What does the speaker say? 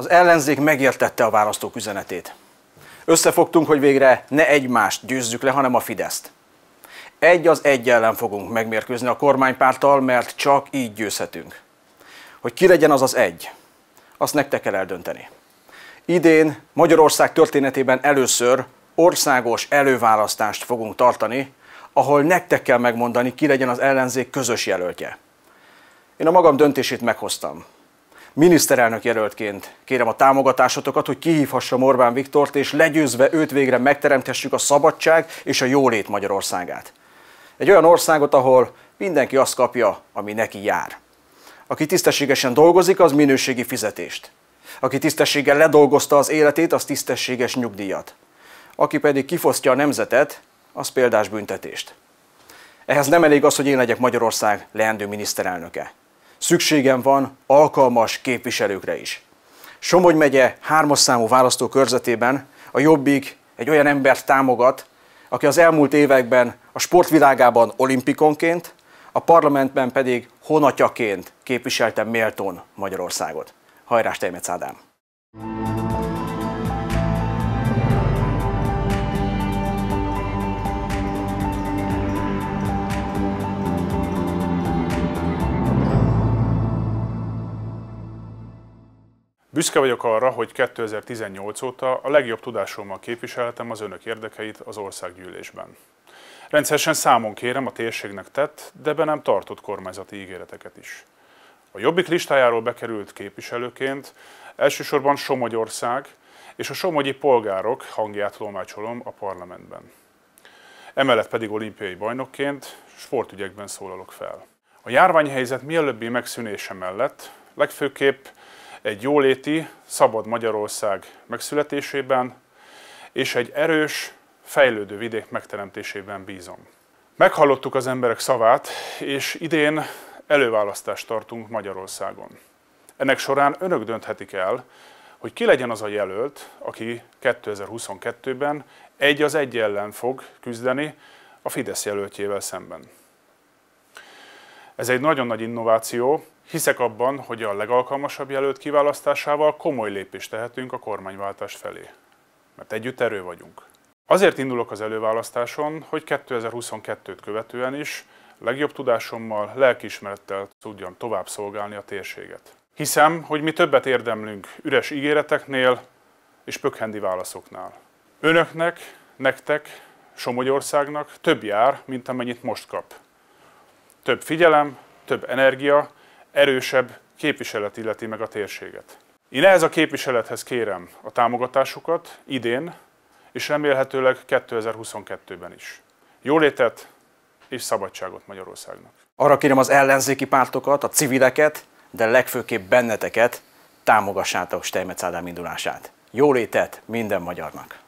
Az ellenzék megértette a választók üzenetét. Összefogtunk, hogy végre ne egymást győzzük le, hanem a Fideszt. Egy az egy ellen fogunk megmérkőzni a kormánypárttal, mert csak így győzhetünk. Hogy ki legyen az az egy, azt nektek kell eldönteni. Idén Magyarország történetében először országos előválasztást fogunk tartani, ahol nektek kell megmondani, ki legyen az ellenzék közös jelöltje. Én a magam döntését meghoztam. Miniszterelnök jelöltként kérem a támogatásotokat, hogy kihívhassam Orbán Viktort, és legyőzve őt végre megteremtessük a szabadság és a jólét Magyarországát. Egy olyan országot, ahol mindenki azt kapja, ami neki jár. Aki tisztességesen dolgozik, az minőségi fizetést. Aki tisztességgel ledolgozta az életét, az tisztességes nyugdíjat. Aki pedig kifosztja a nemzetet, az példás büntetést. Ehhez nem elég az, hogy én legyek Magyarország leendő miniszterelnöke. Szükségem van alkalmas képviselőkre is. Somogy megye 3-as számú választókörzetében a Jobbik egy olyan embert támogat, aki az elmúlt években a sportvilágában olimpikonként, a parlamentben pedig honatjaként képviselte méltón Magyarországot. Hajrá, Steinmetz Ádám! Büszke vagyok arra, hogy 2018 óta a legjobb tudásommal képviseltem az önök érdekeit az országgyűlésben. Rendszeresen számon kérem a térségnek tett, de be nem tartott kormányzati ígéreteket is. A Jobbik listájáról bekerült képviselőként elsősorban Somogyország és a somogyi polgárok hangját tolmácsolom a parlamentben. Emellett pedig olimpiai bajnokként sportügyekben szólalok fel. A járványhelyzet mielőbbi megszűnése mellett legfőképp egy jóléti, szabad Magyarország megszületésében és egy erős, fejlődő vidék megteremtésében bízom. Meghallottuk az emberek szavát, és idén előválasztást tartunk Magyarországon. Ennek során önök dönthetik el, hogy ki legyen az a jelölt, aki 2022-ben egy az egy ellen fog küzdeni a Fidesz jelöltjével szemben. Ez egy nagyon nagy innováció. Hiszek abban, hogy a legalkalmasabb jelölt kiválasztásával komoly lépést tehetünk a kormányváltás felé. Mert együtt erő vagyunk. Azért indulok az előválasztáson, hogy 2022-t követően is legjobb tudásommal, lelkiismerettel tudjam tovább szolgálni a térséget. Hiszem, hogy mi többet érdemlünk üres ígéreteknél és pökhendi válaszoknál. Önöknek, nektek, Somogyországnak több jár, mint amennyit most kap. Több figyelem, több energia, erősebb képviselet illeti meg a térséget. Én ehhez a képviselethez kérem a támogatásukat idén, és remélhetőleg 2022-ben is. Jólétet és szabadságot Magyarországnak! Arra kérem az ellenzéki pártokat, a civileket, de legfőképp benneteket, támogassátok Steinmetz Ádám indulását. Jólétet minden magyarnak!